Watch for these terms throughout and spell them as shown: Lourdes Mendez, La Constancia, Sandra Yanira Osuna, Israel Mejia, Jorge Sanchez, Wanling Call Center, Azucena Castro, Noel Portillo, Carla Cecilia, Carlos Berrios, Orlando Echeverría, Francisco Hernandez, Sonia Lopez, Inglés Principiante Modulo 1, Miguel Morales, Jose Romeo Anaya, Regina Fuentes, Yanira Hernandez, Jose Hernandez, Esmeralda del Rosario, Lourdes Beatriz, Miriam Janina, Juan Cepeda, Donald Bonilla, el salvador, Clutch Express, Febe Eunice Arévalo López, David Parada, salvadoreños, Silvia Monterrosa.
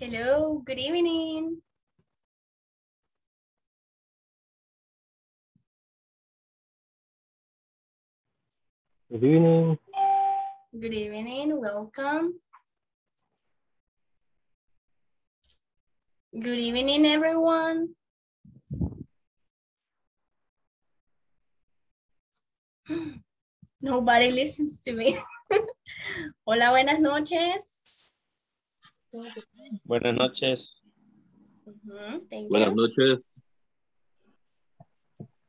Hello, good evening. Good evening. Good evening, welcome. Good evening, everyone. Nobody listens to me. Hola, buenas noches. Buenas noches. Buenas noches.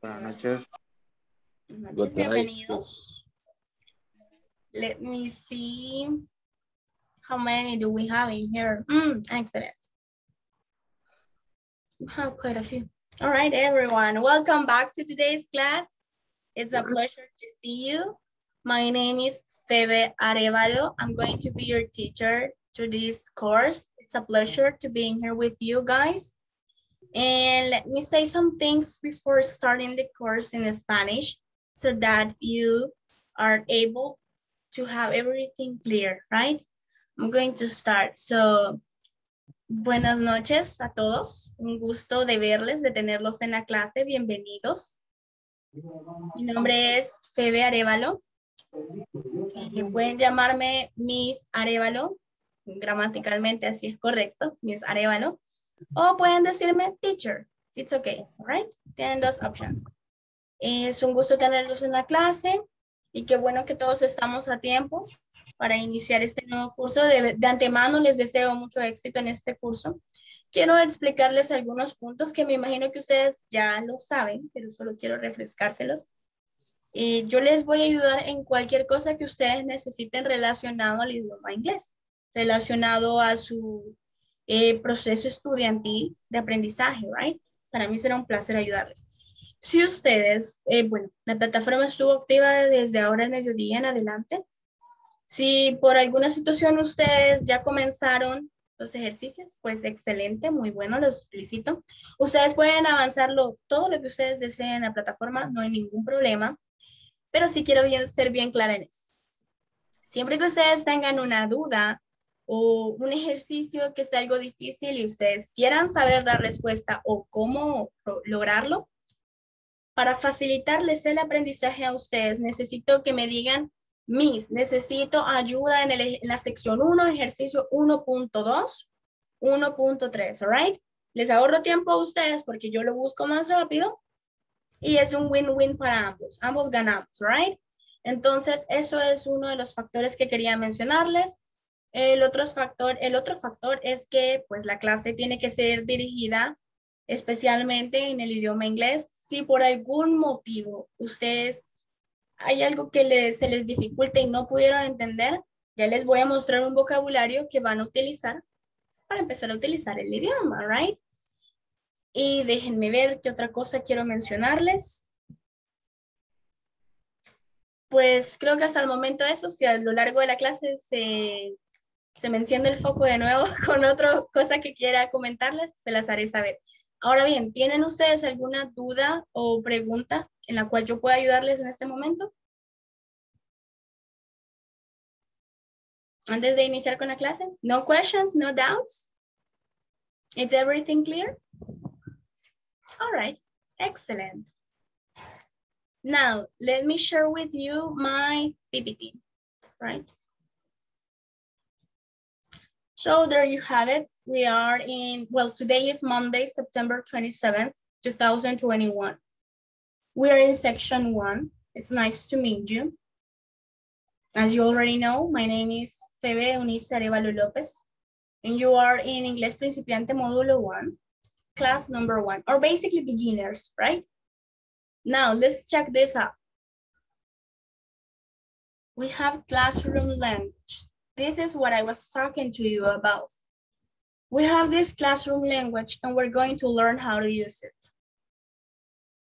Buenas noches. Buenas noches, bienvenidos. Let me see. How many do we have in here? Excellent. We have quite a few. All right, everyone. Welcome back to today's class. It's a pleasure to see you. My name is Febe Arevalo. I'm going to be your teacher to this course. It's a pleasure to be in here with you guys. And let me say some things before starting the course in Spanish so that you are able to have everything clear, right? I'm going to start. So, buenas noches a todos. Un gusto de verles, de tenerlos en la clase. Bienvenidos. Mi nombre es Febe Arevalo. Pueden llamarme Miss Arevalo. Gramaticalmente así es correcto, Miss Arevalo. O pueden decirme teacher. It's okay, right? Tienen dos options. Es un gusto tenerlos en la clase. Y qué bueno que todos estamos a tiempo para iniciar este nuevo curso. De antemano les deseo mucho éxito en este curso. Quiero explicarles algunos puntos que me imagino que ustedes ya lo saben, pero solo quiero refrescárselos. Yo les voy a ayudar en cualquier cosa que ustedes necesiten relacionado al idioma inglés, relacionado a su proceso estudiantil de aprendizaje, right? Para mí será un placer ayudarles. Si ustedes, bueno, la plataforma estuvo activa desde ahora al mediodía en adelante. Si por alguna situación ustedes ya comenzaron los ejercicios, pues excelente, muy bueno, los felicito. Ustedes pueden avanzarlo todo lo que ustedes deseen en la plataforma, no hay ningún problema. Pero sí quiero ser bien clara en eso. Siempre que ustedes tengan una duda o un ejercicio que sea algo difícil y ustedes quieran saber la respuesta o cómo lograrlo, para facilitarles el aprendizaje a ustedes, necesito que me digan, Miss, necesito ayuda en la sección 1, ejercicio 1.2, 1.3, ¿alright? Les ahorro tiempo a ustedes porque yo lo busco más rápido y es un win-win para ambos. Ambos ganamos, ¿alright? Entonces, eso es uno de los factores que quería mencionarles. El otro factor es que pues, la clase tiene que ser dirigida especialmente en el idioma inglés. Si por algún motivo ustedes hay algo que se les dificulta y no pudieron entender, ya les voy a mostrar un vocabulario que van a utilizar para empezar a utilizar el idioma, right? Y déjenme ver qué otra cosa quiero mencionarles. Pues creo que hasta el momento eso, si a lo largo de la clase se me enciende el foco de nuevo con otra cosa que quiera comentarles, se las haré saber. Ahora bien, ¿tienen ustedes alguna duda o pregunta en la cual yo pueda ayudarles en este momento? Antes de iniciar con la clase. No questions, no doubts. Is everything clear? All right, excellent. Now, let me share with you my PPT, right? So there you have it. We are in, well, today is Monday, September 27th, 2021. We are in section 1. It's nice to meet you. As you already know, my name is Febe Eunice Arévalo López, and you are in Inglés Principiante Modulo 1, class number 1, or basically beginners, right? Now, let's check this out. We have classroom language. This is what I was talking to you about. We have this classroom language and we're going to learn how to use it.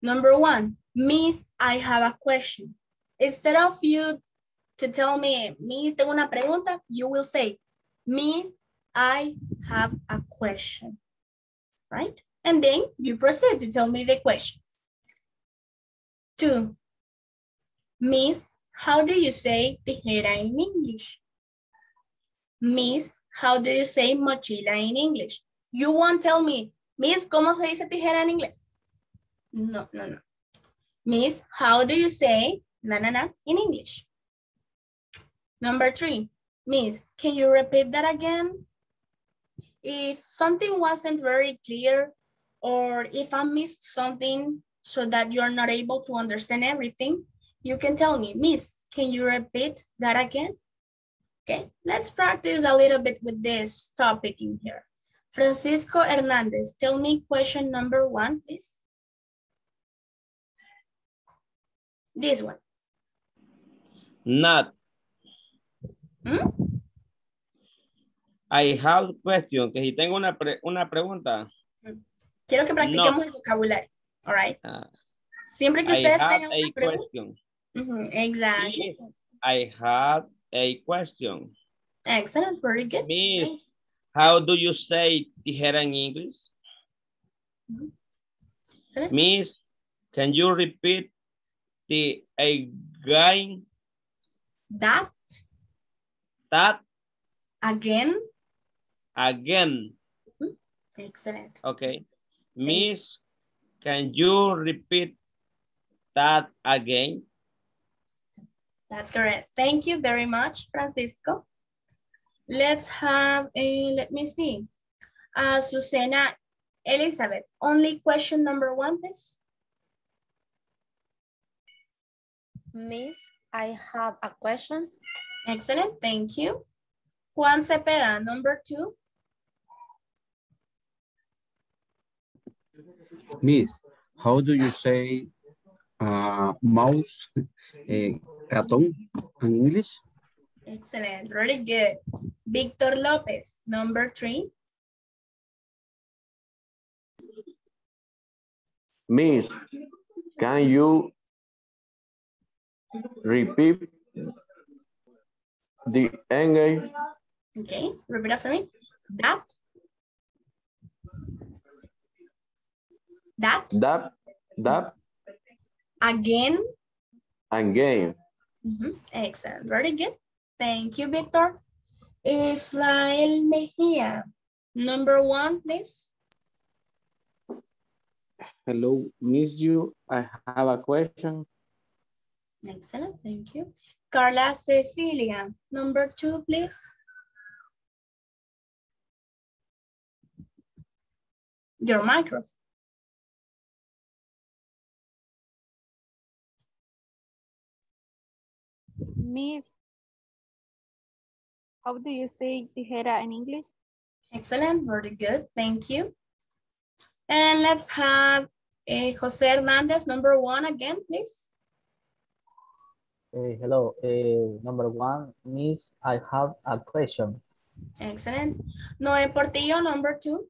Number one, Miss, I have a question. Instead of you to tell me, Miss, tengo una pregunta, you will say, Miss, I have a question, right? And then you proceed to tell me the question. Two, Miss, how do you say tijera in English? Miss, How do you say mochila in English? You won't tell me, Miss, ¿cómo se dice tijera en inglés? No, no, no. Miss, how do you say na-na-na in English? Number 3, Miss, can you repeat that again? If something wasn't very clear or if I missed something so that you're not able to understand everything, you can tell me, Miss, can you repeat that again? Okay, let's practice a little bit with this topic in here. Francisco Hernandez, tell me question number 1, please. This one. Not. Hmm? I have question, que si tengo una pregunta. Quiero que practiquemos el vocabulario, all right? Siempre que ustedes tengan una pregunta. Exactly. I have a question. Excellent, very good. Miss, how do you say tijera in English? Mm-hmm. Miss, can you repeat the again? That. That. Again. Again. Mm-hmm. Excellent. Okay. Miss, can you repeat that again? That's correct. Thank you very much, Francisco. Let's have a, let me see. Azucena Elizabeth, only question number 1, please. Miss, I have a question. Excellent, thank you. Juan Cepeda, number 2. Miss, how do you say mouse, ratón in English? Excellent, really good. Victor Lopez, number 3. Miss, can you repeat the engine? Okay, repeat after me. That. That. That. That. Again. Again. Mm-hmm. Excellent, very good. Thank you, Victor. Israel Mejia, number 1, please. Hello, Miss you. I have a question. Excellent, thank you. Carla Cecilia, number 2, please. Your microphone. Miss, how do you say tijera in English? Excellent, very good, thank you. And let's have Jose Hernandez, number 1 again, please. Hello, number 1, Miss, I have a question. Excellent. Noel Portillo, number 2.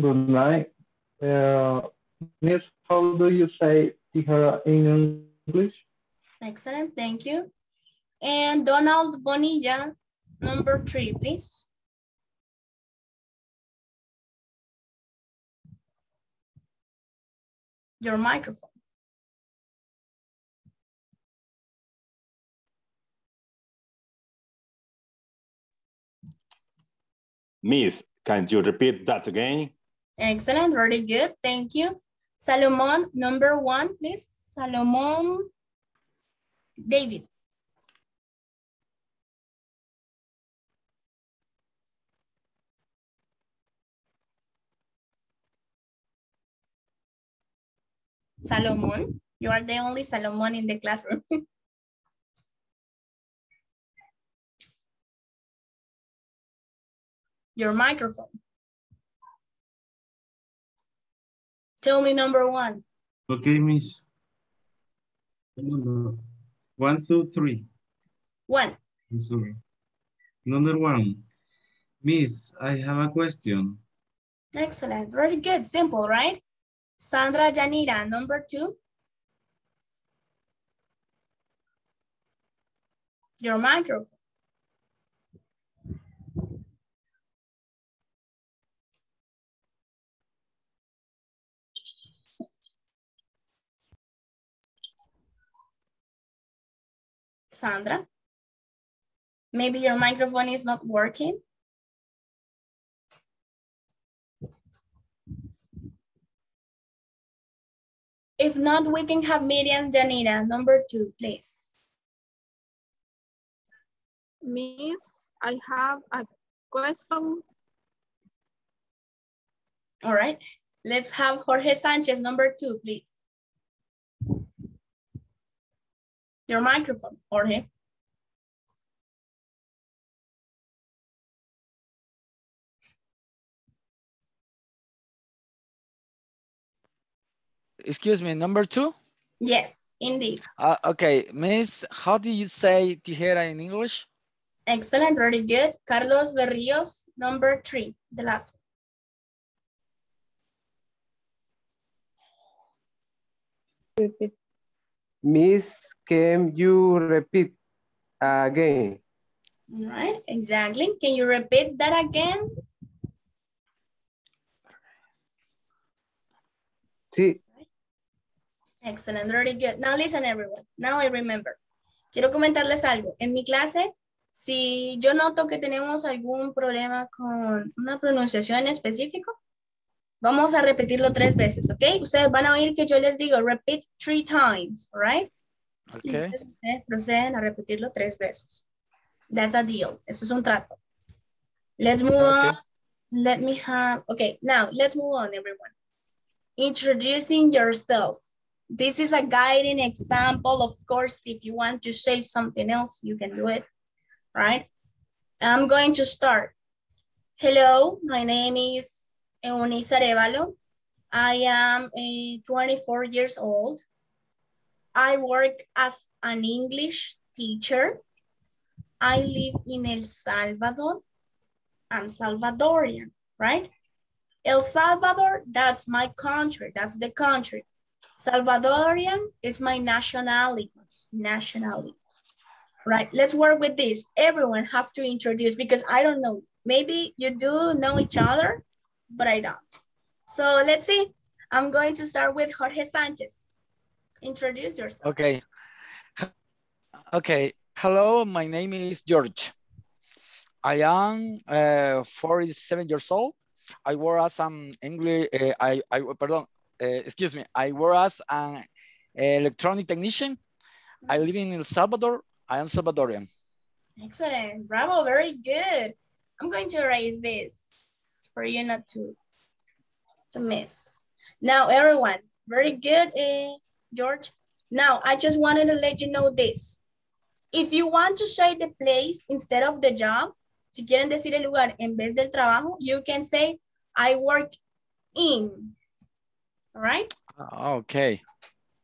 Good night. Miss, how do you say tijera in English? Excellent, thank you. And Donald Bonilla, number 3, please. Your microphone. Miss, can you repeat that again? Excellent, very good, thank you. Salomon, number 1, please. Salomon David. Salomon, you are the only Salomon in the classroom. Your microphone. Tell me number 1. Okay, Miss. 1, 2, 3. 1. I'm sorry. Number 1. Miss, I have a question. Excellent. Very good. Simple, right? Sandra Yanira, number 2. Your microphone. Sandra. Maybe your microphone is not working. If not, we can have Miriam Janina, number 2, please. Miss, I have a question. All right, let's have Jorge Sanchez, number 2, please. Your microphone, Jorge. Excuse me, number 2? Yes, indeed. Okay, Miss, how do you say tijera in English? Excellent, very good. Carlos Berrios, number 3, the last one. Repeat. Miss, can you repeat again? All right, exactly. Can you repeat that again? Sí. Excellent, very good. Now listen everyone, now I remember. Quiero comentarles algo. En mi clase, si yo noto que tenemos algún problema con una pronunciación en específico, vamos a repetirlo 3 veces, ¿ok? Ustedes van a oír que yo les digo, repeat 3 times, all right? Ok. Entonces, ustedes proceden a repetirlo 3 veces. That's a deal. Eso es un trato. Let's move on. Let me have, okay, now let's move on everyone. Introducing yourself. This is a guiding example. Of course, if you want to say something else, you can do it, right? I'm going to start. Hello, my name is Eunice Arévalo. I am 24 years old. I work as an English teacher. I live in El Salvador. I'm Salvadorian, right? El Salvador, that's my country. That's the country. Salvadorian, it's my nationality. Right, let's work with this. Everyone have to introduce because I don't know. Maybe you do know each other, but I don't. So let's see. I'm going to start with Jorge Sanchez. Introduce yourself. Okay. Okay. Hello, my name is George. I am 47 years old. I work as an English, I work as an electronic technician. I live in El Salvador. I am Salvadorian. Excellent, bravo, very good. I'm going to erase this for you not to miss. Now everyone, very good, George. Now I just wanted to let you know this. If you want to say the place instead of the job, si quieren decir el lugar en vez del trabajo, you can say, I work in. All right? Okay.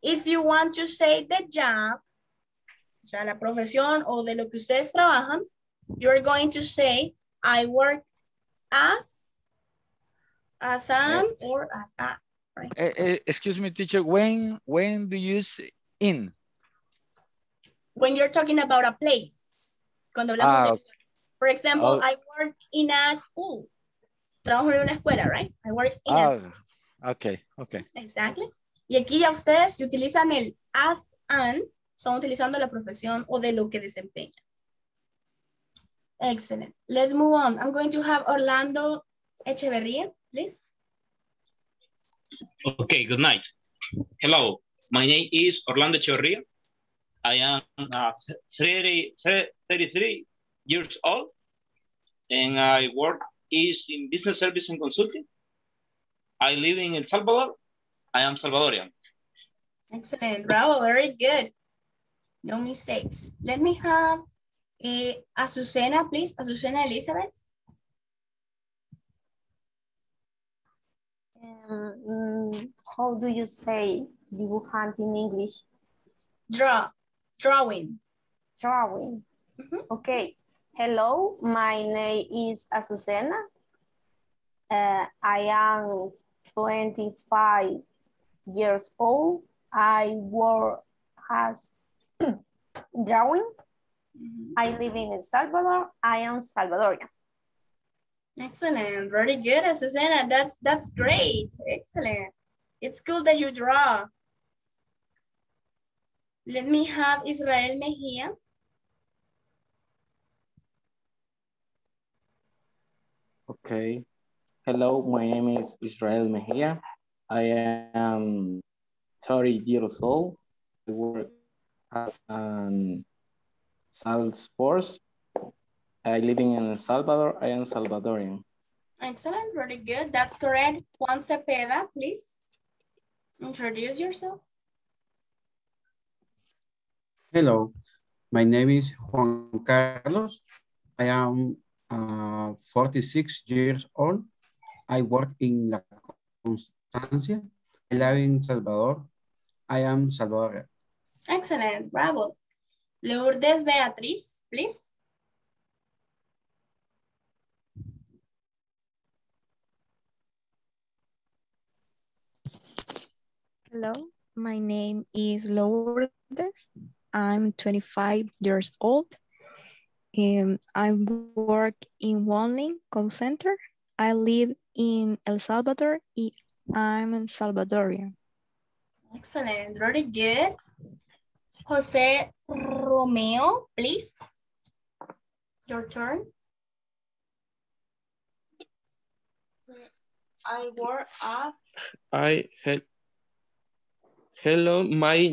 If you want to say the job, o sea, la profesión o de lo que ustedes trabajan, you're going to say, I work as an, or as a. Right? Excuse me, teacher, when do you use in? When you're talking about a place. Cuando hablamos de... For example, I work in a school. Trabajo en una escuela, right? I work in a school. Okay, okay. Exactly. Y aquí ya ustedes utilizan el as an, son utilizando la profesión o de lo que desempeñan. Excellent. Let's move on. I'm going to have Orlando Echeverría, please. Okay, good night. Hello, my name is Orlando Echeverría. I am 33 years old, and I work is in business service and consulting. I live in El Salvador. I am Salvadorian. Excellent, bravo, very good. No mistakes. Let me have Azucena, please. Azucena Elizabeth. How do you say dibujante in English? Drawing. Drawing, mm-hmm. Okay. Hello, my name is Azucena. I am 25 years old. I work as drawing. Mm-hmm. I live in El Salvador. I am Salvadorian. Excellent, very good, Azucena. That's great, excellent. It's cool that you draw. Let me have Israel Mejia. Okay. Hello, my name is Israel Mejia. I am 30 years old. I work as a sales force. I live in El Salvador. I am Salvadorian. Excellent, very good. That's correct. Juan Cepeda, please introduce yourself. Hello, my name is Juan Carlos. I am 46 years old. I work in La Constancia. I live in Salvador. I am Salvadorian. Excellent, bravo. Lourdes Beatriz, please. Hello, my name is Lourdes. I'm 25 years old. I work in Wanling Call Center. I live in El Salvador. I'm a Salvadorian. Excellent, very good. Jose Romeo, please. Your turn. I work at... Hello, my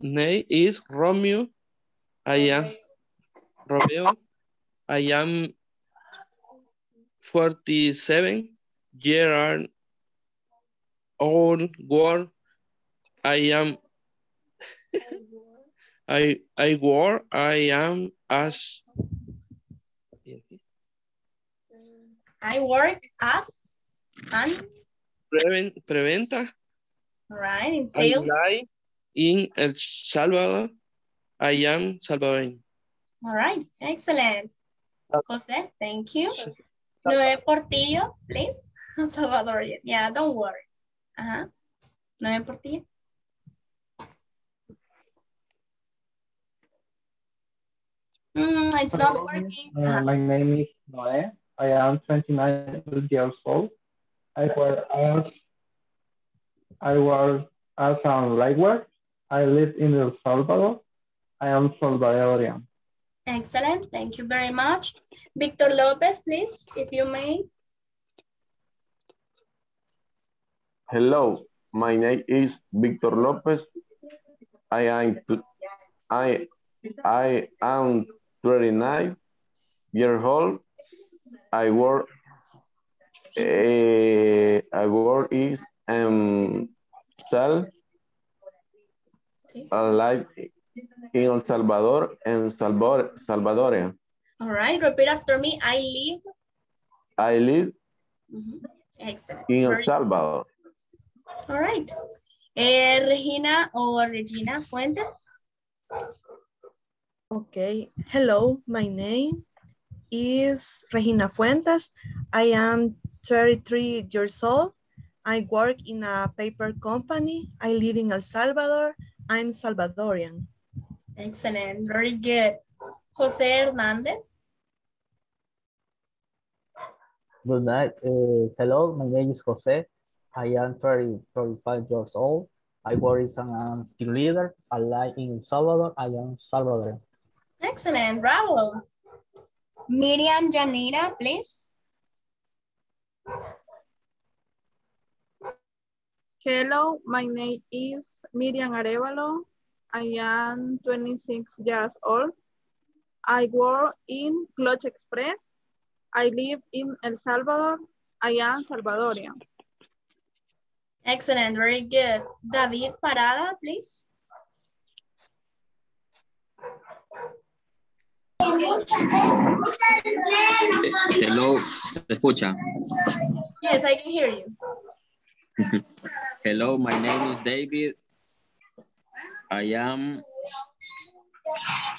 name is Romeo. I am 47 years old. I work as an preventa. Right, in sales. I live in El Salvador. I am Salvadorian. All right, excellent. Jose, thank you. Noel Portillo, please. I'm Salvadorian. Yeah, don't worry. Noel Portillo. It's not working. My name is Noel. I am 29 years old. I work as a lightweight. I live in El Salvador. I am Salvadorian. Excellent. Thank you very much. Victor Lopez, please, if you may. Hello, my name is Victor Lopez. I am 39 years old. I work in sales. I live in El Salvador and Salvadorian. All right, repeat after me. I live Excellent. In El Salvador. All right. Regina or Regina Fuentes. Okay. Hello, my name is Regina Fuentes. I am 33 years old. I work in a paper company. I live in El Salvador. I'm Salvadorian. Excellent, very good. Jose Hernandez. Good night. Hello, my name is Jose. I am 35 years old. I work as a cheerleader. I live in El Salvador. I am Salvadorian. Excellent, bravo. Miriam Janina, please. Hello, my name is Miriam Arévalo. I am 26 years old. I work in Clutch Express. I live in El Salvador. I am Salvadorian. Excellent, very good. David Parada, please. Hello, ¿se escucha? Yes, I can hear you. Hello, my name is David. I am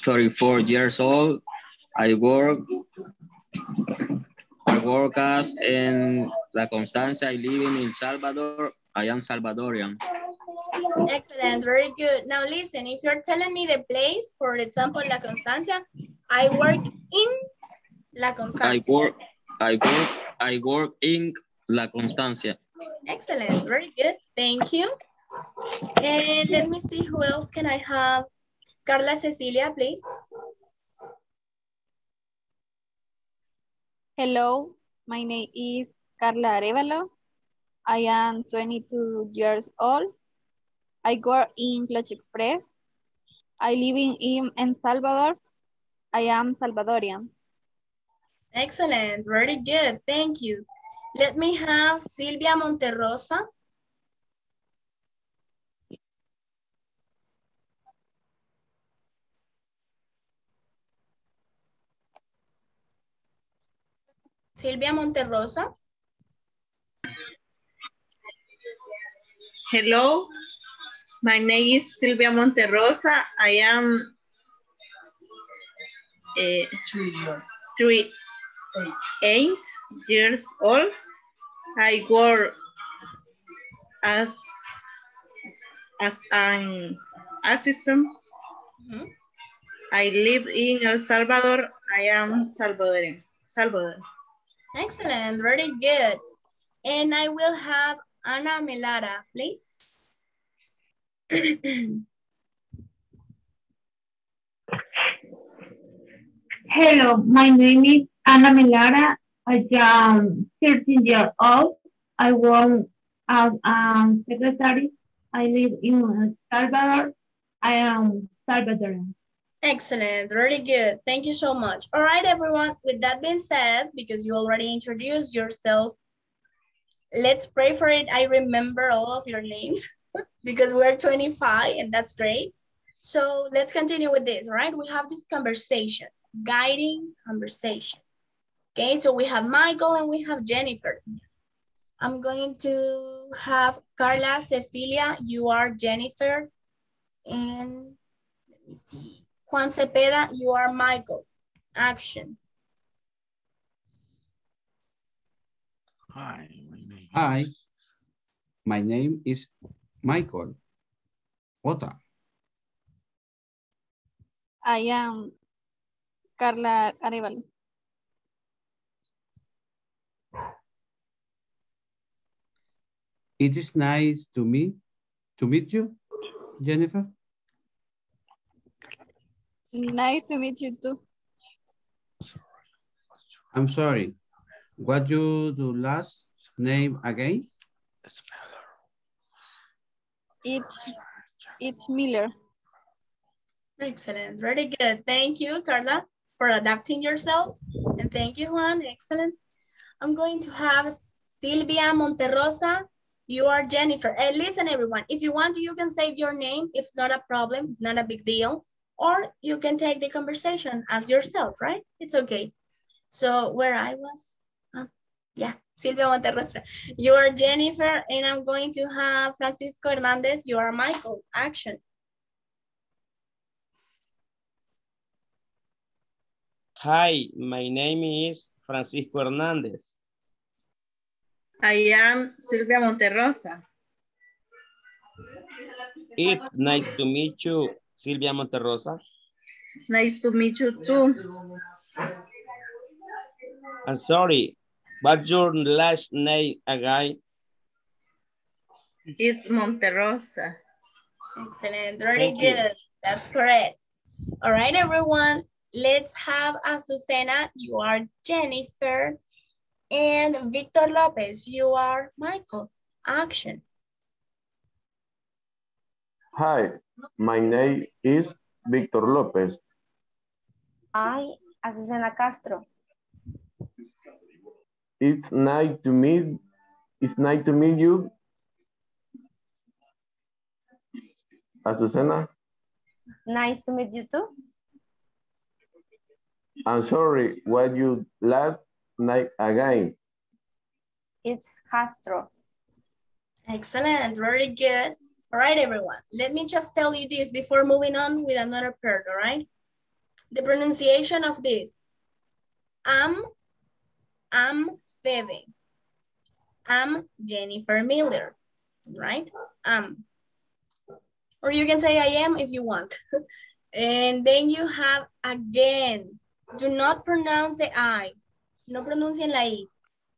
34 years old. I work as in La Constancia. I live in El Salvador. I am Salvadorian. Excellent, very good. Now listen, if you're telling me the place, for example, La Constancia, I work in La Constancia. I work in La Constancia. Excellent, very good, thank you. And let me see, who else can I have? Carla Cecilia, please. Hello, My name is Carla Arevalo. I am 22 years old. I work in Clutch Express. I live in El Salvador. I am Salvadorian. Excellent, very good, thank you. Let me have Silvia Monterrosa. Silvia Monterrosa. Hello, my name is Silvia Monterrosa. I am 8 years old. I work as an assistant. Mm-hmm. I live in El Salvador. I am Salvadorian. Excellent, very good. And I will have Ana Melara, please. Hello, my name is Ana Melara. I am 13 years old. I work as a secretary. I live in El Salvador. I am Salvadorian. Excellent, really good. Thank you so much. All right, everyone, with that being said, because you already introduced yourself, let's pray for it. I remember all of your names because we're 25 and that's great. So let's continue with this, all right? We have this conversation, guiding conversation. Okay, so we have Michael and we have Jennifer. I'm going to have Carla Cecilia, you are Jennifer, and let me see. Juan Cepeda, you are Michael. Action. Hi, my name is Michael Ota. I am Carla Arevalo. It is nice to meet you, Jennifer. Nice to meet you too. I'm sorry. What you do last name again? It's Miller. Excellent. Very good. Thank you, Carla, for adapting yourself. And thank you, Juan. Excellent. I'm going to have Silvia Monterrosa. You are Jennifer. And listen, everyone, if you want, you can save your name. It's not a problem. It's not a big deal. Or you can take the conversation as yourself, right? It's okay. So where I was, yeah, Silvia Monterrosa. You are Jennifer, and I'm going to have Francisco Hernandez. You are Michael. Action. Hi, my name is Francisco Hernandez. I am Silvia Monterrosa. It's nice to meet you, Silvia Monterrosa. Nice to meet you too. I'm sorry, but your last name again? It's Monterrosa. Excellent, very good. That's correct. All right, everyone, let's have Azucena. You are Jennifer. And Victor Lopez, you are Michael. Action. Hi, my name is Victor Lopez. Hi, Azucena Castro. It's nice to meet you, Azucena. Nice to meet you too. I'm sorry, what you last night again? It's Castro. Excellent, very good. All right, everyone, let me just tell you this before moving on with another part, all right? The pronunciation of this. I'm Febe. I'm Jennifer Miller, right? Or you can say I am if you want. And then you have again. Do not pronounce the I. No pronuncien la I.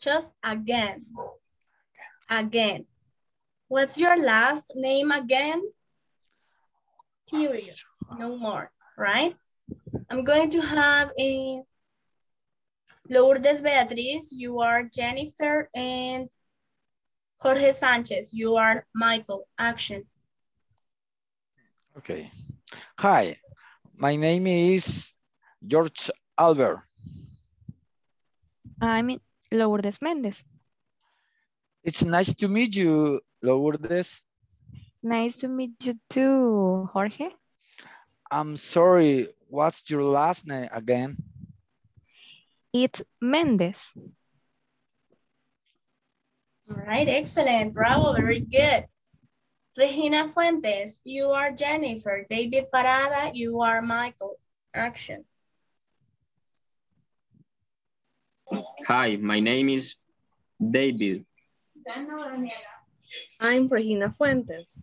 Just again. Again. What's your last name again? Period. No more, right? I'm going to have a Lourdes Beatriz, you are Jennifer, and Jorge Sanchez, you are Michael. Action. Okay. Hi, my name is George Albert. I'm Lourdes Mendez. It's nice to meet you, Lourdes. Nice to meet you too, Jorge. I'm sorry, what's your last name again? It's Mendez. All right, excellent, bravo, very good. Regina Fuentes, you are Jennifer. David Parada, you are Michael. Action. Hi, my name is David. I'm Regina Fuentes.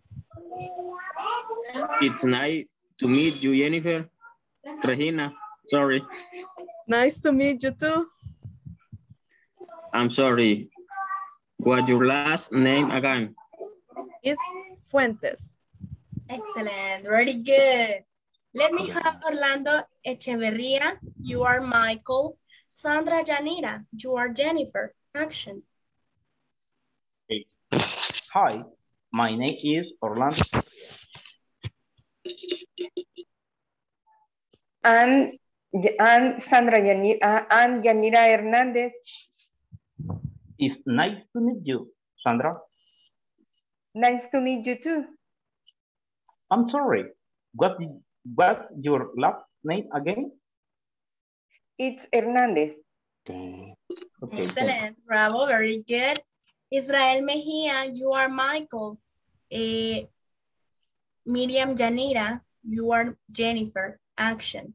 It's nice to meet you, Jennifer. Regina, sorry. Nice to meet you too. I'm sorry. What's your last name again? It's Fuentes. Excellent, very good. Let me have Orlando Echeverría. You are Michael. Sandra Yanira, you are Jennifer. Action. Hey. Hi, my name is Orlando. I'm Sandra Yanira. I'm Yanira Hernandez. It's nice to meet you, Sandra. Nice to meet you too. I'm sorry. What's your last name again? It's Hernandez. Okay. Okay. Excellent. Bravo. Very good. Israel Mejia, you are Michael. Miriam Janina, you are Jennifer. Action.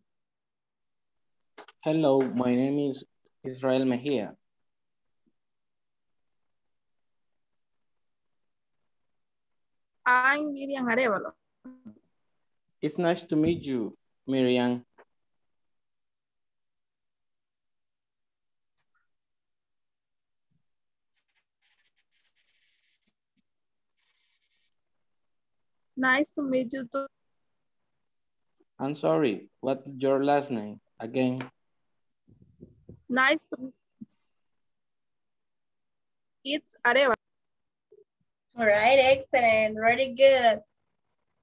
Hello, my name is Israel Mejia. I'm Miriam Arévalo. It's nice to meet you, Miriam. Nice to meet you too. I'm sorry, what's your last name again? Nice to... It's Areva. All right, excellent, very good.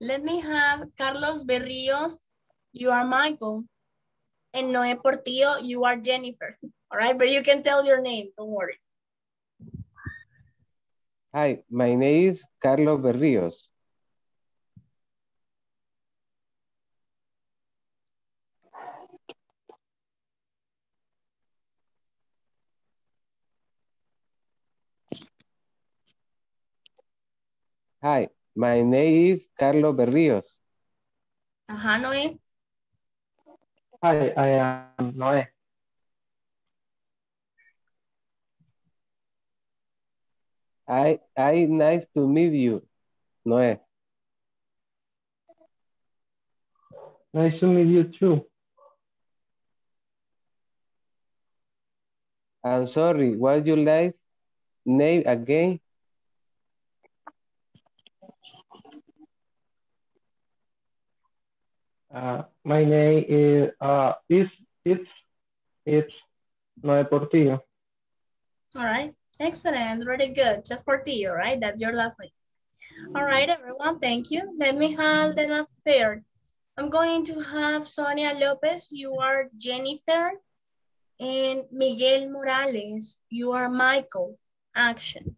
Let me have Carlos Berrios, you are Michael, and Noel Portillo, you are Jennifer. All right, but you can tell your name, don't worry. Hi, my name is Carlos Berrios. Hi, my name is Carlos Berrios. Ajá, Noé. Hi, I am Noé. I nice to meet you, Noé. Nice to meet you too. I'm sorry, what's your last name again? My name is Noel Portillo. All right, excellent, really good. Just Portillo, right? That's your last name. All right, everyone, thank you. Let me have the last pair. I'm going to have Sonia Lopez. You are Jennifer, and Miguel Morales. You are Michael. Action.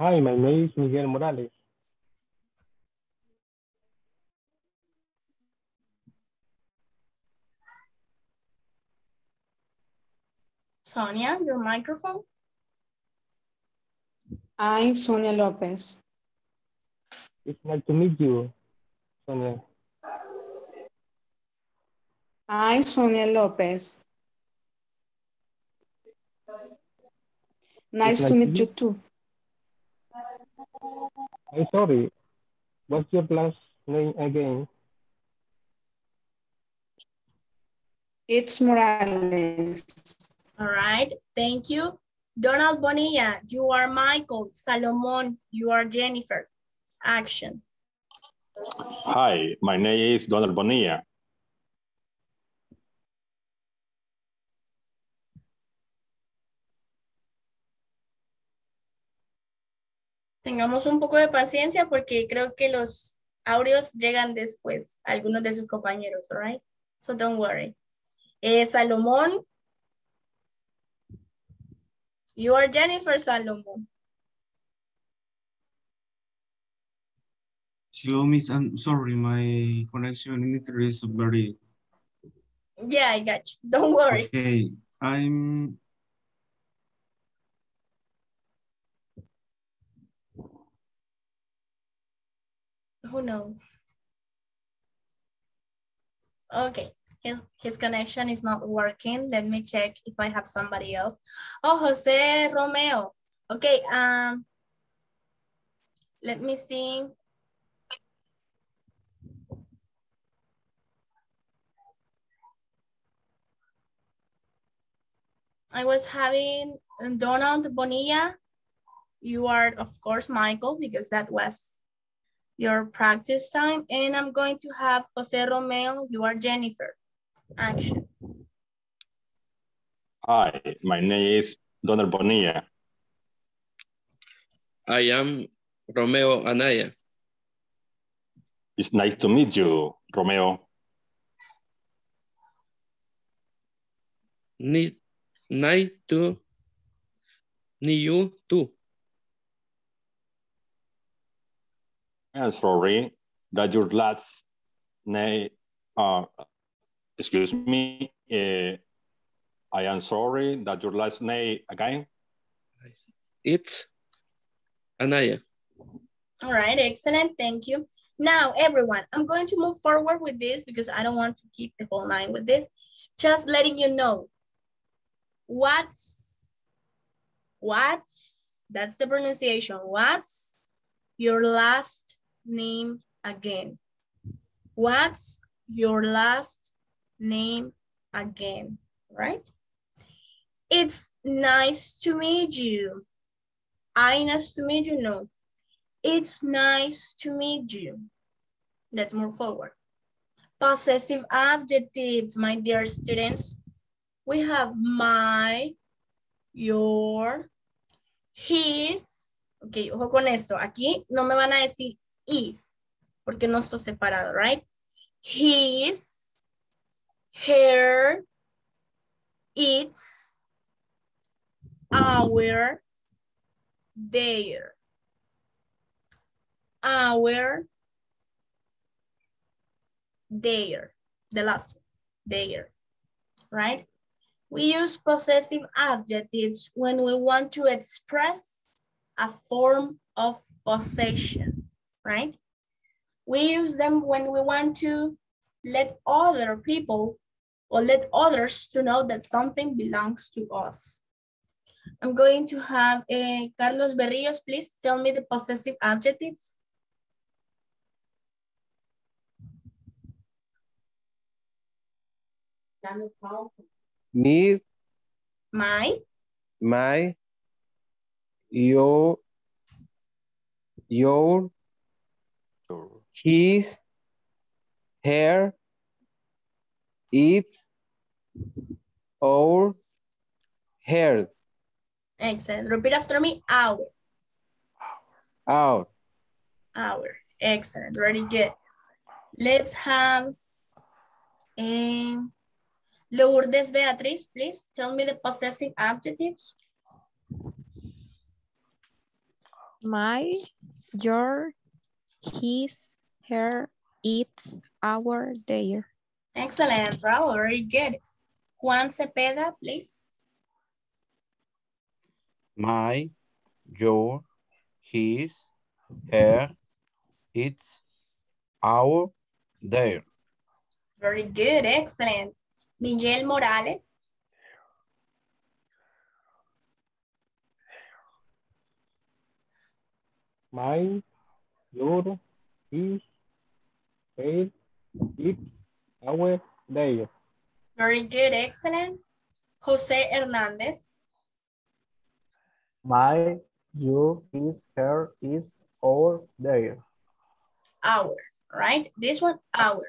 Hi, my name is Miguel Morales. Sonia, your microphone. I'm Sonia Lopez. It's nice to meet you, Sonia. I'm Sonia Lopez. Nice to meet you too. I'm sorry. What's your last name again? It's Morales. All right, thank you. Donald Bonilla, you are Michael. Salomon, you are Jennifer. Action. Hi, my name is Donald Bonilla. tengamos un poco de paciencia porque creo que los audios llegan después, algunos de sus compañeros, all right? So don't worry. Salomon. You are Jennifer Salomon. Hello, Miss. I'm sorry, my connection in it is very. Yeah, I got you. Don't worry. Okay, I'm. Who knows? Okay, his connection is not working. Let me check if I have somebody else. Oh, Jose Romeo. Okay, let me see. I was having Donald Bonilla. You are, of course, Michael, because that was your practice time. And I'm going to have Jose Romeo. You are Jennifer. Action. Hi, my name is Donald Bonilla. I am Romeo Anaya. It's nice to meet you, Romeo. Nice to meet you too. I'm sorry that your last name, excuse me, I am sorry that your last name again. It's Anaya. All right, excellent, thank you. Now everyone, I'm going to move forward with this because I don't want to keep the whole night with this. Just letting you know. What's, that's the pronunciation. What's your last name again? What's your last name again, right? It's nice to meet you. I nice to meet you, no. It's nice to meet you. Let's move forward. Possessive adjectives, my dear students. We have my, your, his. Ok, ojo con esto. Aquí no me van a decir is, porque no está separado, right? His, her, its, our, their. Our, their. The last one, their, right? We use possessive adjectives when we want to express a form of possession, right? We use them when we want to let other people or let others to know that something belongs to us. I'm going to have Carlos Berrios, please tell me the possessive adjectives. Me, my, your, his, her, its, our, her. Excellent. Repeat after me. Our. Our. Our. Excellent. Very good. Let's have Lourdes Beatriz, please tell me the possessive adjectives. My, your, his, her, its, our, their. Excellent, bravo, very good. Juan Cepeda, please. My, your, his, her, its, our, their. Very good, excellent. Miguel Morales. My, your, his, her, its, our, their. Very good, excellent. Jose Hernandez. My, your, his, her, its, our, their. Our, right? This one, our.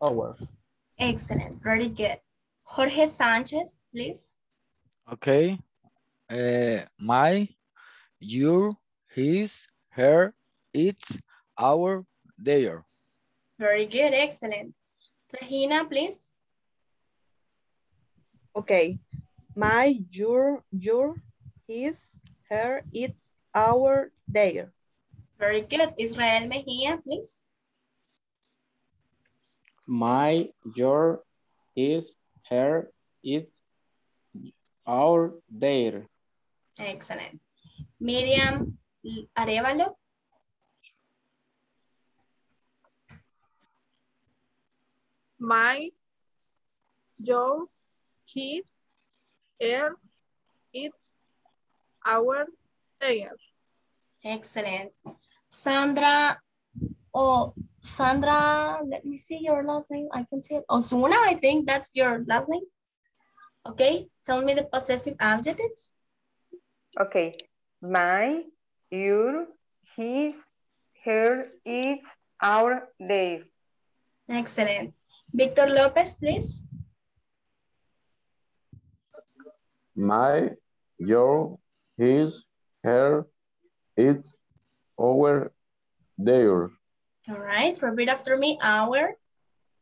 Our. Excellent, very good. Jorge Sanchez, please. Okay. my, your, his, her, its, our, their. Very good, excellent. Regina, please. Okay. My, your, his, her, its, our, their. Very good. Israel Mejia, please. My, your, his, her, its, our, their. Excellent. Miriam Arevalo. My, your, his, her, its, our, their. Excellent. Sandra, Sandra, let me see your last name. I can see it. Osuna, I think that's your last name. Okay, tell me the possessive adjectives. Okay, my, your, his, her, its, our, their. Excellent. Victor Lopez, please. My, your, his, her, its, our, their. All right, repeat after me. Our.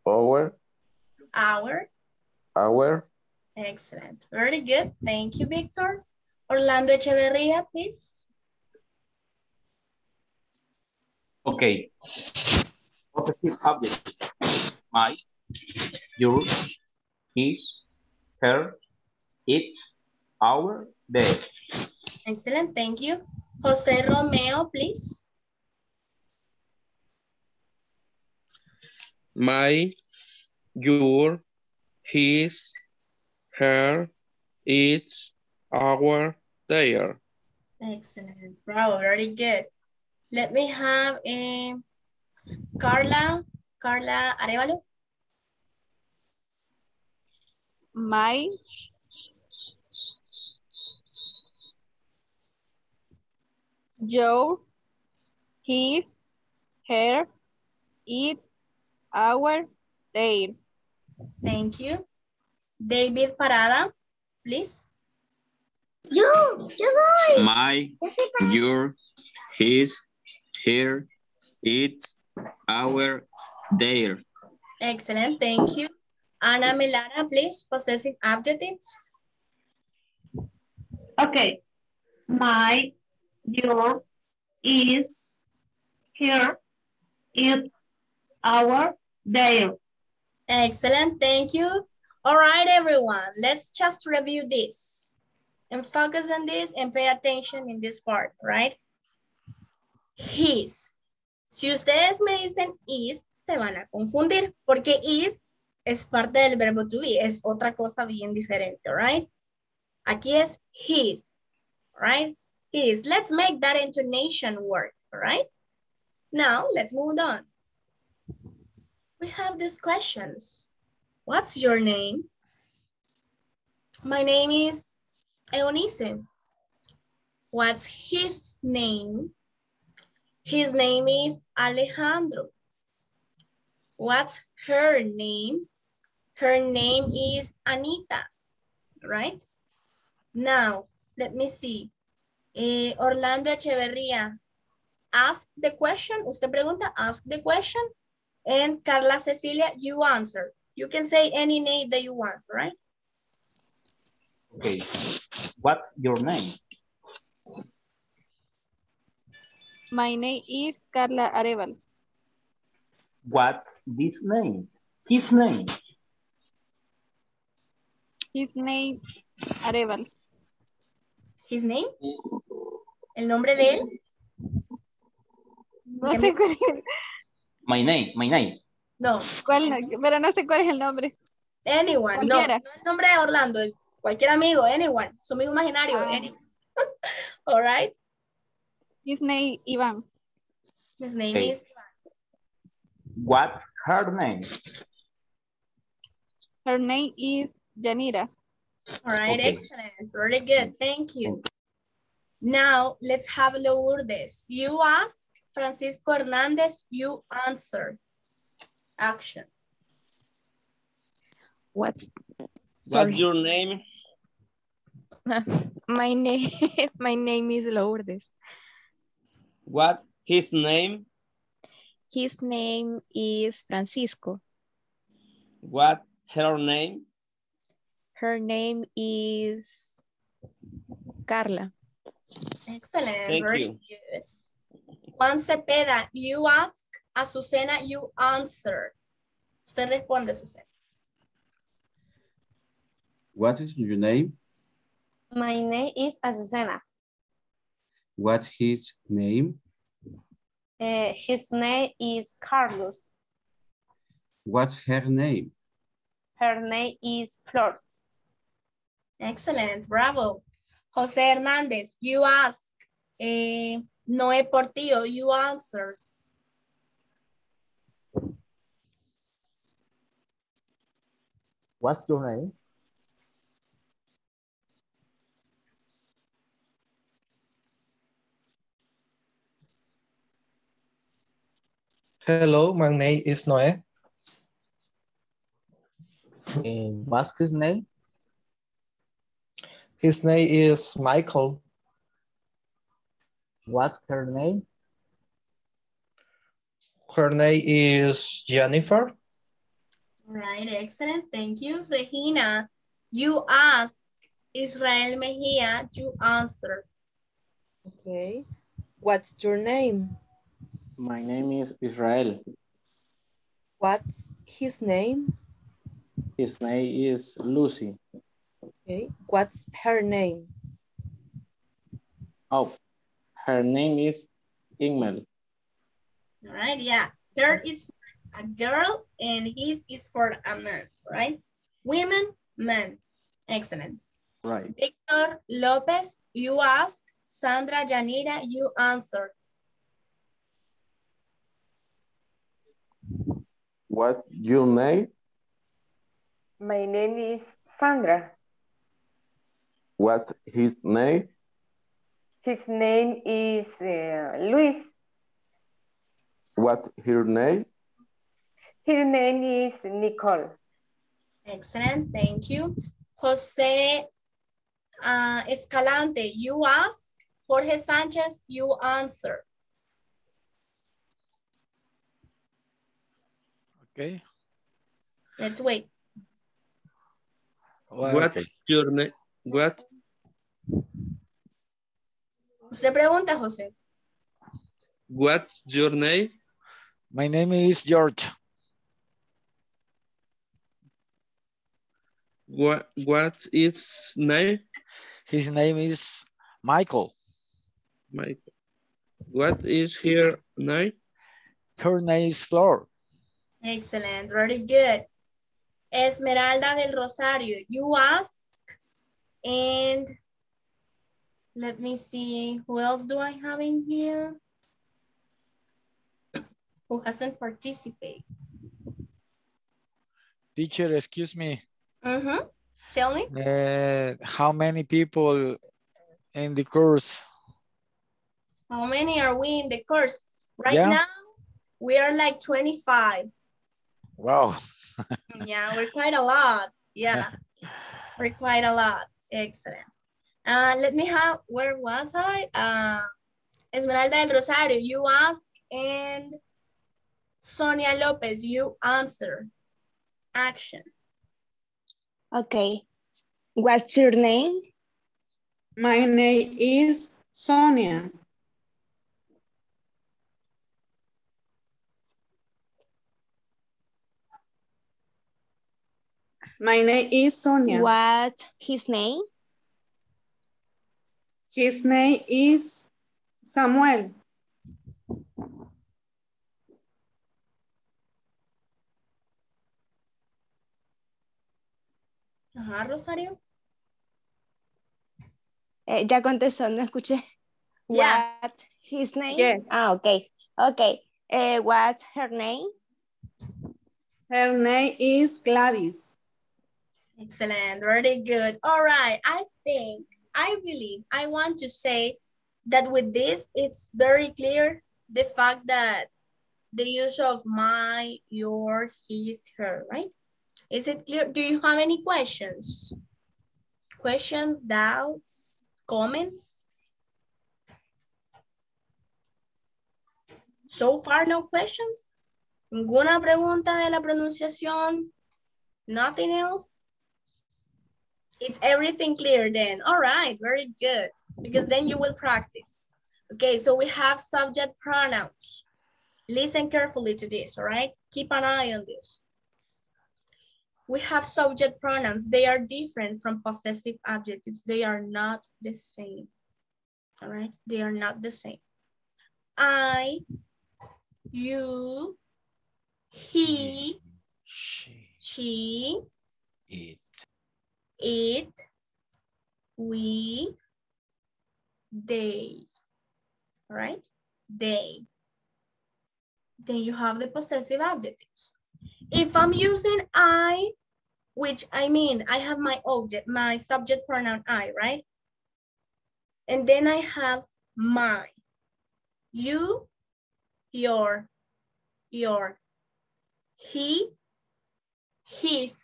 Our. Our. Our. Excellent. Very good. Thank you, Victor. Orlando Echeverría, please. Okay. Possessive adjective. My, your, his, her, its, our, their. Excellent. Thank you. Jose Romeo, please. My, your, his, her, its, our, their. Excellent. Bravo. Very good. Let me have Carla Arevalo. My. Joe, his, her, its, our, their. Thank you. David Parada, please. Yo soy. My, your, his, her, its, our, their. Excellent. Thank you. Ana Melara, please. Possessive adjectives. Okay. My, your, is, here, it, our, their. Excellent, thank you. All right, everyone, let's just review this and focus on this and pay attention in this part, right? His. Si ustedes me dicen is, se van a confundir porque is es parte del verbo to be, es otra cosa bien diferente, right? Aquí es his, right? Is. Let's make that intonation work, all right? Now, let's move on. We have these questions. What's your name? My name is Eunice. What's his name? His name is Alejandro. What's her name? Her name is Anita, right? Now, let me see. Orlando Echeverría, ask the question. Usted pregunta, ask the question. And Carla Cecilia, you answer. You can say any name that you want, right? Okay. What's your name? My name is Carla Arevalo. What's this name? His name? His name, Arevalo. His name? El nombre de él. No sé cuál es. My name. No. ¿Cuál? Pero no sé cuál es el nombre. Anyone. Cualquiera. No el nombre de Orlando. Cualquier amigo. Anyone. Su amigo imaginario. Anyone. All right. His name, Iván. His name is Iván. What's her name? Her name is Janira. All right, okay. Excellent. Very good. Thank you. Now, let's have Lourdes. You ask, Francisco Hernandez, you answer. Action. What's your name? My name is Lourdes. What his name? His name is Francisco. What her name? Her name is Carla. Excellent. Thank very you. Good. Juan Cepeda, you ask. Azucena, you answer. Usted responde, Azucena. What is your name? My name is Azucena. What's his name? His name is Carlos. What's her name? Her name is Flor. Excellent, bravo. Jose Hernandez, you ask. Noel Portillo, you answer. What's your name? Hello, my name is Noel. And what's his name? His name is Michael. What's her name? Her name is Jennifer. Right, excellent, thank you. Regina, you ask. Israel Mejia, you answer. Okay, what's your name? My name is Israel. What's his name? His name is Lucy. Okay, what's her name? Oh, her name is Ingmel. All right, yeah, third is a girl and his is for a man, right? Women, men. Excellent. Right. Victor Lopez, you ask. Sandra Yanira, you answer. What's your name? My name is Sandra. What's his name? His name is Luis. What's her name? Her name is Nicole. Excellent, thank you. Jose Escalante, you ask. Jorge Sanchez, you answer. Okay. Let's wait. What's your name? What? Usted pregunta, Jose. What's your name? My name is George. What is his name? His name is Michael. Michael. What is her name? Her name is Flor. Excellent, very good. Esmeralda del Rosario, you ask. And let me see, who else do I have in here? Who hasn't participated? Teacher, excuse me. Mm-hmm. Tell me. How many people in the course? How many are we in the course? Right now, we are like 25. Wow. Yeah, we're quite a lot. Yeah, we're quite a lot. Excellent. Let me have, where was I? Esmeralda del Rosario, you ask, and Sonia Lopez, you answer. Action. Okay. What's your name? My name is Sonia. My name is Sonia. What's his name? His name is Samuel. Ajá, Rosario. Ya contestó, no escuché. Yeah. What's his name? Yes. Ah, okay. Okay. What's her name? Her name is Gladys. Excellent, very good. All right, I want to say that with this, it's very clear the fact that the use of my, your, his, her, right? Is it clear? Do you have any questions? questions, doubts, comments? So far, no questions. Ninguna pregunta de la pronunciación. Nothing else. It's everything clear then. All right, very good. Because then you will practice. Okay, so we have subject pronouns. Listen carefully to this, all right? Keep an eye on this. We have subject pronouns. They are different from possessive adjectives. They are not the same, all right? They are not the same. I, you, he, she, it, we, they, all right? They. Then you have the possessive adjectives. If I'm using I, which I mean, I have my object, my subject pronoun I, right? And then I have my, you, your, he, his,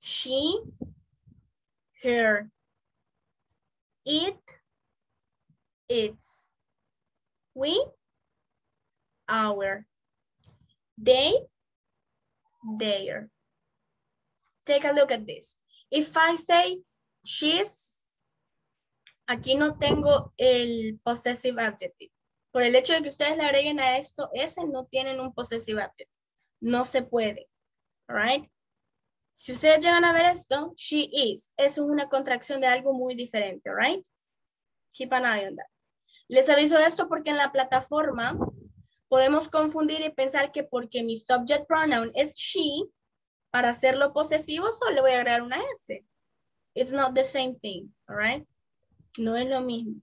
she, her, it, its, we, our, they, their. Take a look at this. If I say she's, aquí no tengo el possessive adjective. Por el hecho de que ustedes le agreguen a esto, ese no tienen un possessive adjective. No se puede, all right? Si ustedes llegan a ver esto, she is. Eso es una contracción de algo muy diferente, all right? Keep an eye on that. Les aviso esto porque en la plataforma podemos confundir y pensar que porque mi subject pronoun es she, para hacerlo posesivo solo le voy a agregar una S. It's not the same thing, all right? No es lo mismo.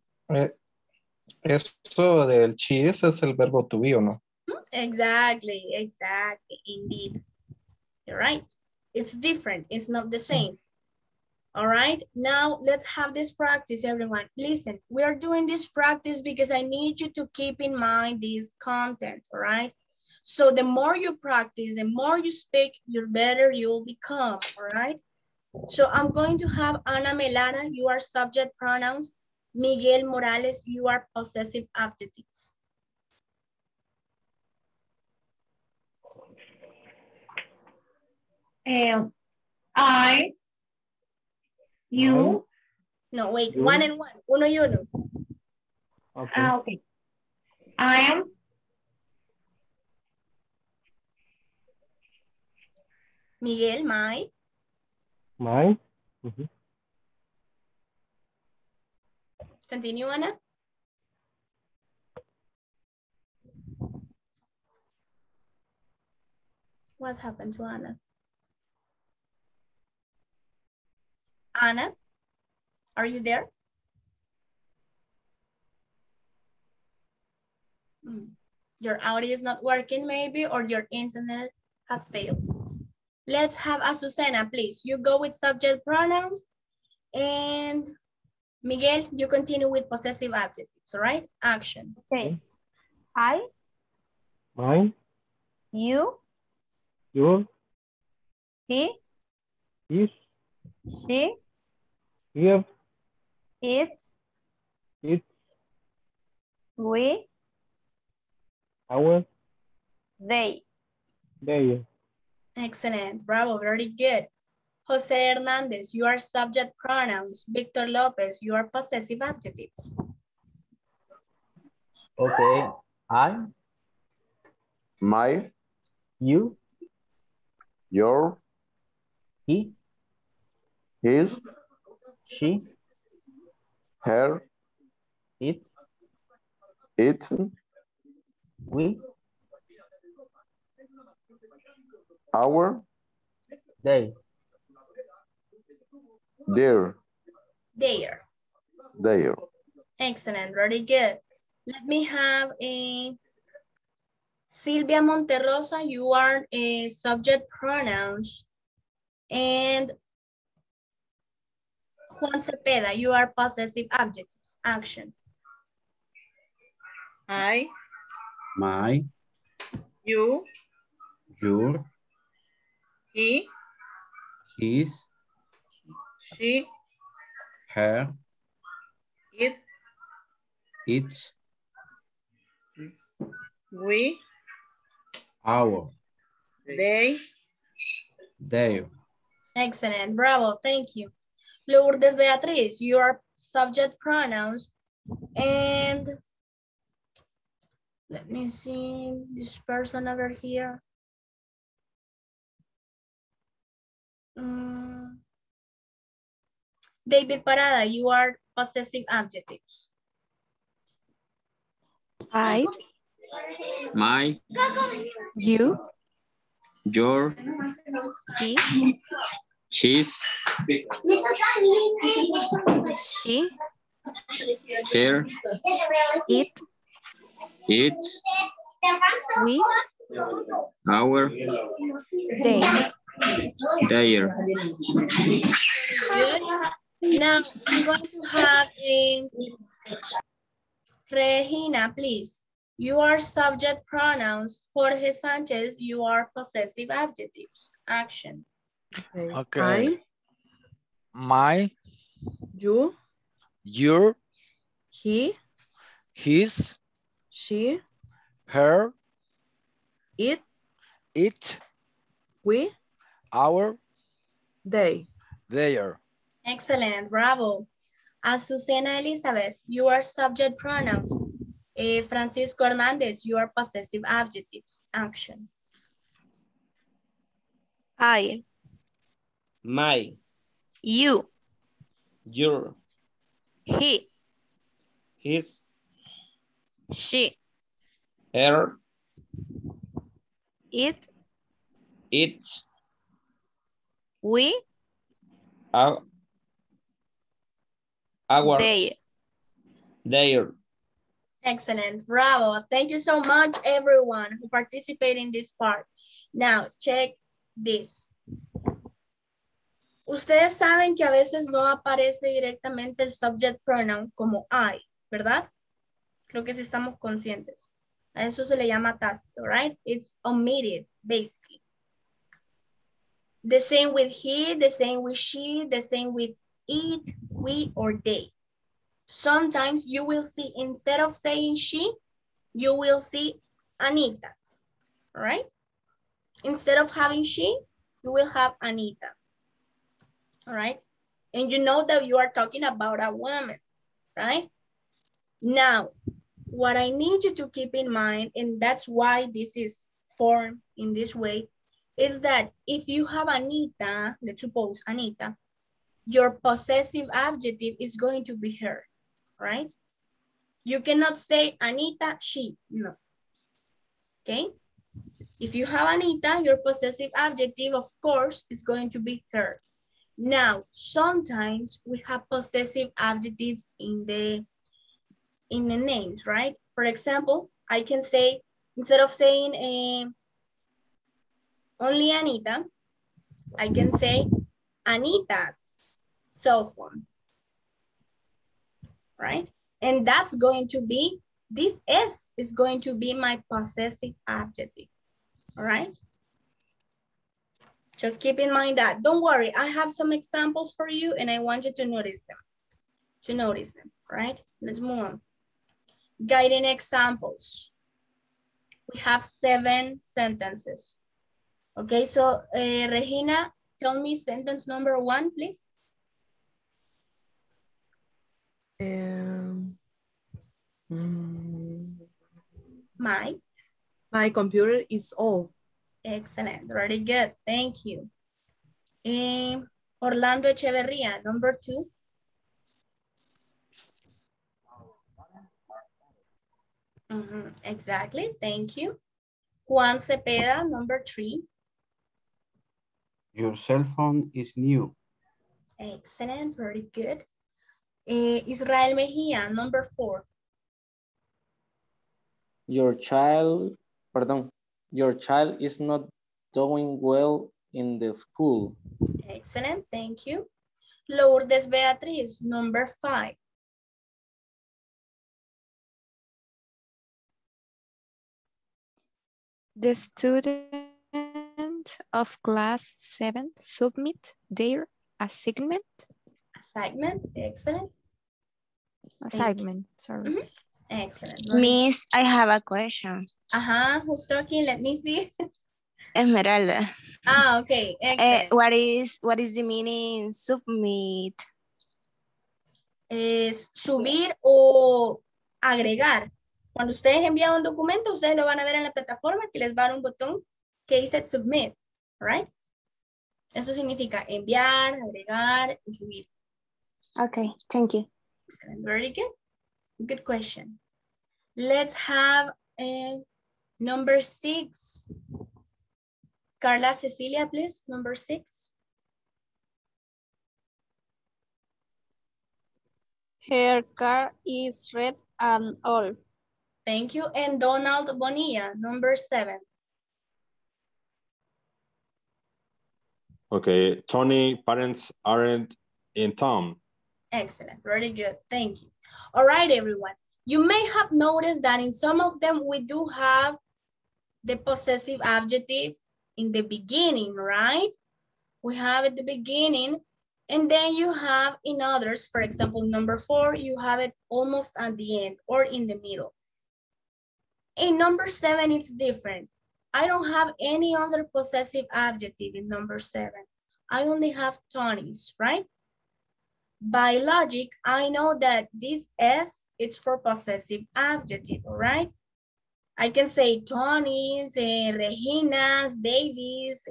Eso del she es el verbo to be, ¿o no? Exactly, exactly, indeed. You're right. It's different, it's not the same. All right, now let's have this practice, everyone. Listen, we are doing this practice because I need you to keep in mind this content, all right? So the more you practice, the more you speak, the better you'll become, all right? So I'm going to have Ana Melara, you are subject pronouns. Miguel Morales, you are possessive adjectives. I... You. No, wait, you. One and one. Uno y uno. Okay. Okay. I am. Miguel, my. My. Mm-hmm. Continue, Ana. What happened to Ana? Ana, are you there? Your audio is not working maybe, or your internet has failed. Let's have Azucena, please. You go with subject pronouns and Miguel, you continue with possessive adjectives, all right? Action. Okay. I. Mine. You. Your. He. His. She. Yep. It. We. Our. They. Excellent. Bravo. Very good. Jose Hernandez, you are subject pronouns. Victor Lopez, you are possessive adjectives. Okay. I. My. You. Your. He. His. She, her, it, we, our, their. Excellent, very good. Let me have a Silvia Monterrosa, you are a subject pronouns, and Juan Cepeda, you are possessive adjectives. Action. I. My. You. Your. He. His. She. Her. It. It's. We. Our. They. They. Excellent. Bravo. Thank you. Lourdes Beatriz, your subject pronouns and let me see this person over here. David Parada, you are possessive adjectives. I. My. You. Your. He. She's. She. Her. It. It. We. Our. They. Their. Good. Now I'm going to have a Regina, please. You are subject pronouns. Jorge Sanchez, you are possessive adjectives. Action. Okay. Okay. I. My. You. Your. He. His. She. Her. It. It. We. Our. They. Their. Excellent. Bravo. Azucena Elizabeth, you are subject pronouns. Francisco Hernandez, you are possessive adjectives. Action. I. My. You. Your. He. His. She. Her. It. It. We. Our. They. Their. Excellent. Bravo. Thank you so much, everyone who participated in this part. Now, check this. Ustedes saben que a veces no aparece directamente el subject pronoun como I, ¿verdad? Creo que sí estamos conscientes. A eso se le llama tácito, right? It's omitted, basically. The same with he, the same with she, the same with it, we, or they. Sometimes you will see, instead of saying she, you will see Anita, all right? Instead of having she, you will have Anita, all right? And you know that you are talking about a woman, right? Now, what I need you to keep in mind, and that's why this is formed in this way, is that if you have Anita, let's suppose Anita, your possessive adjective is going to be her. Right? You cannot say Anita, she, no. Okay? If you have Anita, your possessive adjective, of course, is going to be her. Now, sometimes we have possessive adjectives in the names, right? For example, I can say, instead of saying only Anita, I can say Anita's cell phone. Right? And that's going to be, this S is going to be my possessive adjective, all right? Just keep in mind that. Don't worry, I have some examples for you and I want you to notice them, right? Let's move on. Guiding examples. We have 7 sentences. Okay, so Regina, tell me sentence number 1, please. My computer is old. Excellent, very good, thank you. Orlando Echeverría, number 2. Exactly, thank you. Juan Cepeda, number 3. Your cell phone is new. Excellent, very good. Israel Mejia, number 4. Your child is not doing well in the school. Excellent, thank you. Lourdes Beatriz, number 5. The students of class 7 submit their assignment Assignment, excellent. Assignment, sorry. Mm-hmm. Excellent. Miss, I have a question. Who's talking? Let me see. Esmeralda. Ah, okay. What is the meaning submit? Es subir o agregar. Cuando ustedes envían un documento, ustedes lo van a ver en la plataforma que les va a dar un botón que dice submit, right? Eso significa enviar, agregar y subir. Okay, thank you. Very good. Good question. Let's have number 6. Carla Cecilia, please, number 6. Her car is red and all. Thank you. And Donald Bonilla, number 7. Okay, Tony's parents aren't in town. Excellent, very good, thank you. All right, everyone. You may have noticed that in some of them, we do have the possessive adjective in the beginning, right? We have at the beginning, and then you have in others, for example, number 4, you have it almost at the end or in the middle. In number 7, it's different. I don't have any other possessive adjective in number 7. I only have Tony's, right? By logic, I know that this S is for possessive adjective, all right? I can say Tony's, Regina's, Davis,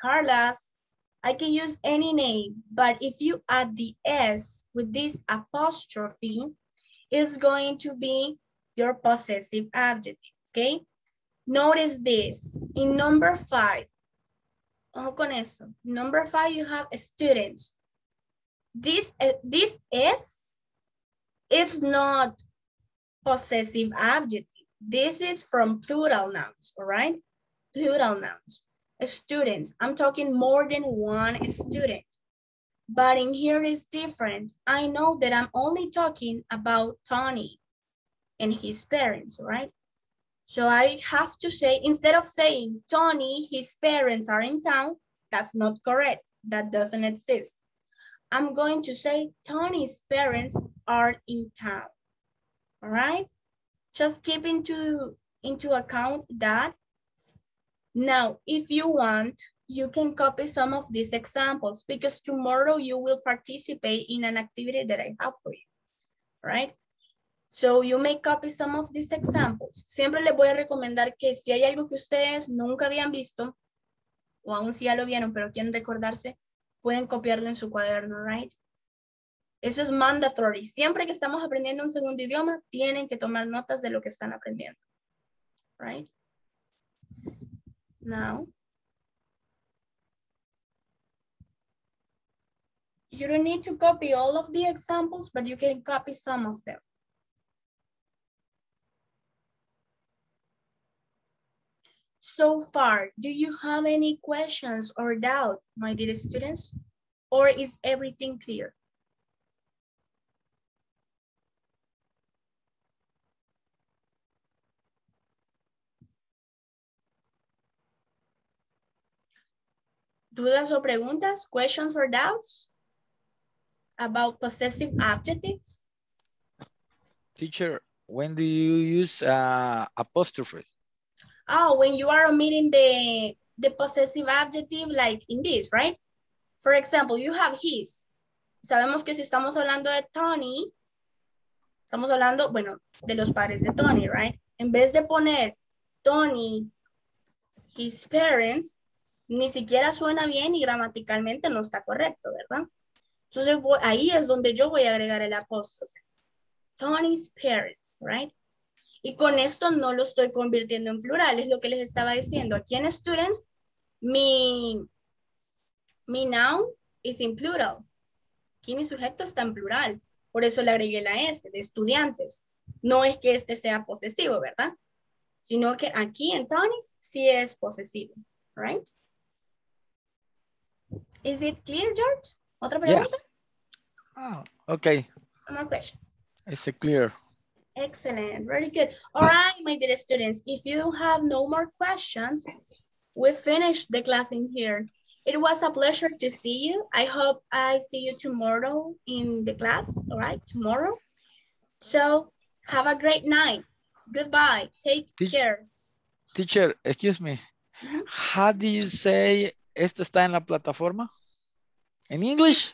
Carla's. I can use any name, but if you add the S with this apostrophe, it's going to be your possessive adjective, okay? Notice this, in number 5, ojo con eso. Number 5, you have students. This S is not possessive adjective. This is from plural nouns, all right? Plural nouns. Students, I'm talking more than one student. But in here is different. I know that I'm only talking about Tony and his parents, all right? So I have to say, instead of saying Tony, his parents are in town, that's not correct. That doesn't exist. I'm going to say Tony's parents are in town, all right? Just keep into account that. Now, if you want, you can copy some of these examples because tomorrow you will participate in an activity that I have for you, all right? So you may copy some of these examples. Siempre les voy a recomendar que si hay algo que ustedes nunca habían visto, o aún si ya lo vieron, pero quieren recordarse, pueden copiarlo en su cuaderno, right? Eso es mandatory. Siempre que estamos aprendiendo un segundo idioma, tienen que tomar notas de lo que están aprendiendo, right? Now, you don't need to copy all of the examples, but you can copy some of them. So far, do you have any questions or doubt, my dear students? Or is everything clear? Dudas o preguntas, questions or doubts about possessive adjectives? Teacher, when do you use apostrophe? Oh, when you are omitting the possessive adjective, like in this, right? For example, you have his. Sabemos que si estamos hablando de Tony, estamos hablando, bueno, de los padres de Tony, right? En vez de poner Tony, his parents, ni siquiera suena bien y gramaticalmente no está correcto, ¿verdad? Entonces, ahí es donde yo voy a agregar el apóstrofe. Tony's parents, right? Y con esto no lo estoy convirtiendo en plural, es lo que les estaba diciendo. Aquí en students, mi noun is in plural. Aquí mi sujeto está en plural. Por eso le agregué la S de estudiantes. No es que este sea posesivo, ¿verdad? Sino que aquí en Tony's sí es posesivo, right? Is it clear, George? ¿Otra pregunta? Yeah. Oh, okay. More questions. Is it clear? Excellent, very good. All right, my dear students, if you have no more questions, we finished the class in here. It was a pleasure to see you. I hope I see you tomorrow in the class, all right, tomorrow. So have a great night. Goodbye, take care. Teacher, excuse me. Mm-hmm. How do you say, esto está en la plataforma? In English?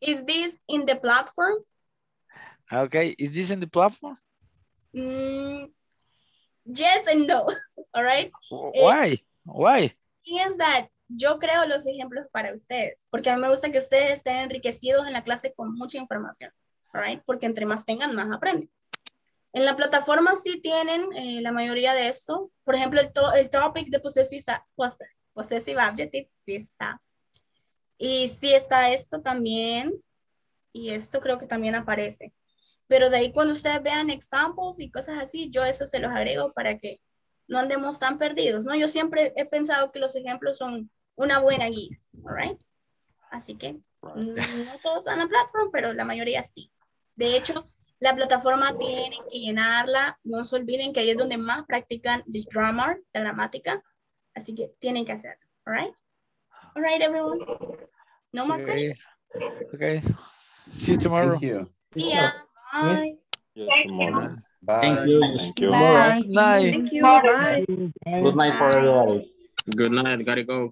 Is this in the platform? Okay, is this in the platform? Yes and no, all right? Why? Why? Is that yo creo los ejemplos para ustedes, porque a mí me gusta que ustedes estén enriquecidos en la clase con mucha información, all right? Porque entre más tengan, más aprenden. En la plataforma sí tienen la mayoría de esto. Por ejemplo, el topic de possessive adjectives sí está. Y sí está esto también. Y esto creo que también aparece. Pero de ahí cuando ustedes vean examples y cosas así, yo eso se los agrego para que no andemos tan perdidos, ¿no? Yo siempre he pensado que los ejemplos son una buena guía, all right? Así que no todos están en la plataforma, pero la mayoría sí. De hecho, la plataforma tienen que llenarla. No se olviden que ahí es donde más practican el grammar, la gramática. Así que tienen que hacerlo, all right? All right, everyone. No more questions. Okay. See you tomorrow. Thank you. Yeah. Bye. Yeah, tomorrow. Bye. Thank you. Thank you. Bye. Good night. Thank you. Bye. Good night for everybody. Good night. Gotta go.